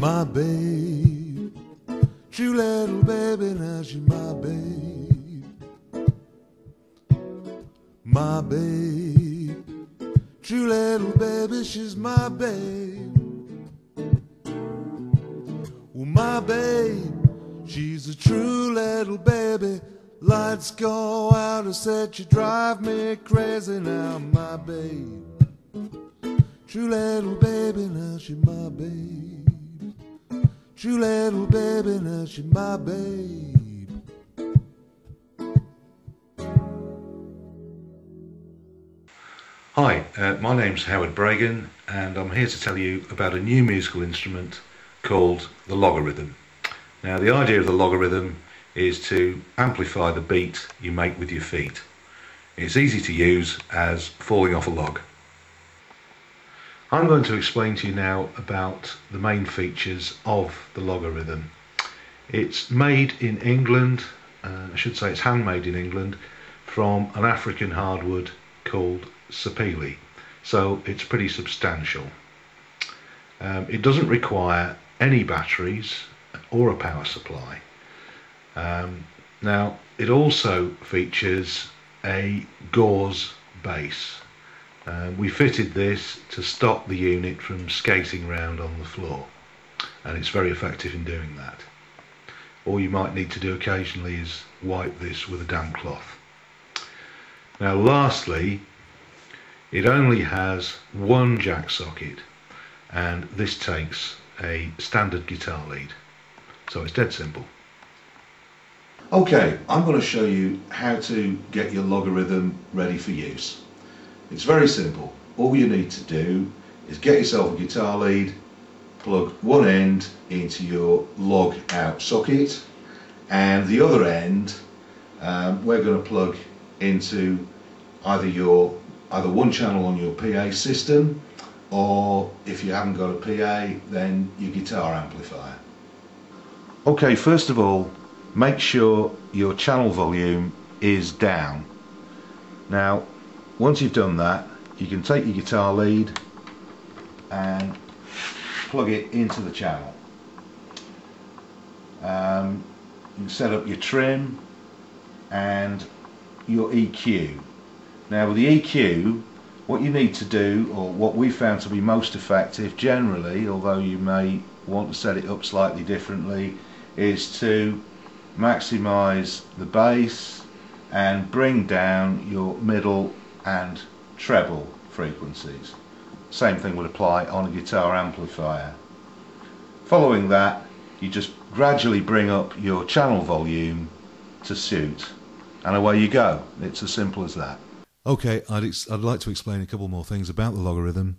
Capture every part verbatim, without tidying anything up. My babe, true little baby, now she's my babe. My babe, true little baby, she's my babe. Well, my babe, she's a true little baby. Lights go out, I said she drive me crazy. Now my babe, true little baby, now she's my babe. True little baby, now she's my babe. Hi, uh, my name's Howard Bragen, and I'm here to tell you about a new musical instrument called the logarhythm. Now, the idea of the logarhythm is to amplify the beat you make with your feet. It's easy to use as falling off a log. I'm going to explain to you now about the main features of the logarhythm. It's made in England, uh, I should say it's handmade in England, from an African hardwood called Sapili. So it's pretty substantial. Um, it doesn't require any batteries or a power supply. Um, now it also features a gauze base. Uh, we fitted this to stop the unit from skating round on the floor, and it's very effective in doing that. All you might need to do occasionally is wipe this with a damp cloth. Now lastly, it only has one jack socket, and this takes a standard guitar lead, so it's dead simple. Okay, I'm going to show you how to get your logarhythm ready for use. It's very simple. All you need to do is get yourself a guitar lead, plug one end into your log out socket, and the other end um, we're going to plug into either your either one channel on your P A system, or if you haven't got a P A, then your guitar amplifier. Okay, first of all, make sure your channel volume is down. Now once you've done that, you can take your guitar lead and plug it into the channel. Um, you can set up your trim and your E Q. Now with the E Q, what you need to do, or what we found to be most effective generally, although you may want to set it up slightly differently, is to maximize the bass and bring down your middle and treble frequencies. Same thing would apply on a guitar amplifier. Following that, you just gradually bring up your channel volume to suit, and away you go. It's as simple as that. Okay, I'd, ex I'd like to explain a couple more things about the logarhythm,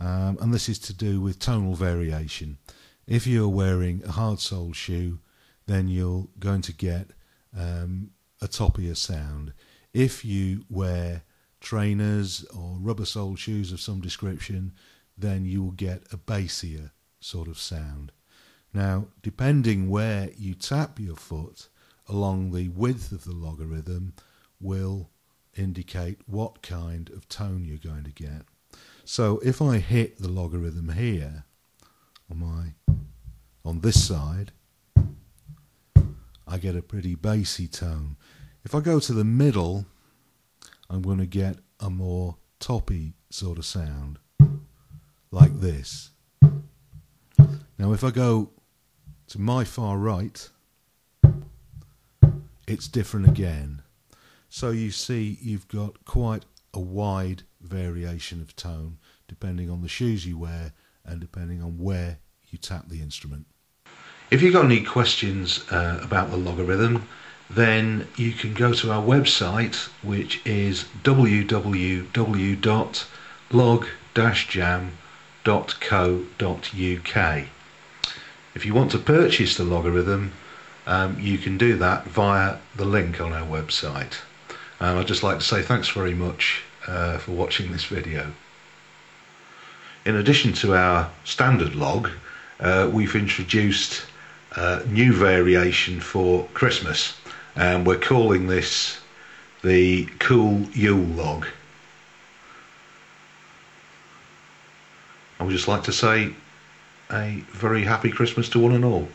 um, and this is to do with tonal variation. If you're wearing a hard sole shoe, then you're going to get um, a toppier sound. If you wear trainers or rubber sole shoes of some description, then you will get a bassier sort of sound. Now, depending where you tap your foot along the width of the logarhythm will indicate what kind of tone you're going to get. So if I hit the logarhythm here on my on this side, I get a pretty bassy tone. If I go to the middle, I'm going to get a more toppy sort of sound, like this. Now if I go to my far right, it's different again. So you see you've got quite a wide variation of tone, depending on the shoes you wear and depending on where you tap the instrument. If you've got any questions uh, about the logarhythm, then you can go to our website, which is w w w dot log dash jam dot co dot u k. log jam dot co dot U K. If you want to purchase the Logarhythm, um, you can do that via the link on our website. And I'd just like to say thanks very much uh, for watching this video. In addition to our standard log, uh, we've introduced a new variation for Christmas, and we're calling this the Cool Yule Log. I would just like to say a very happy Christmas to one and all.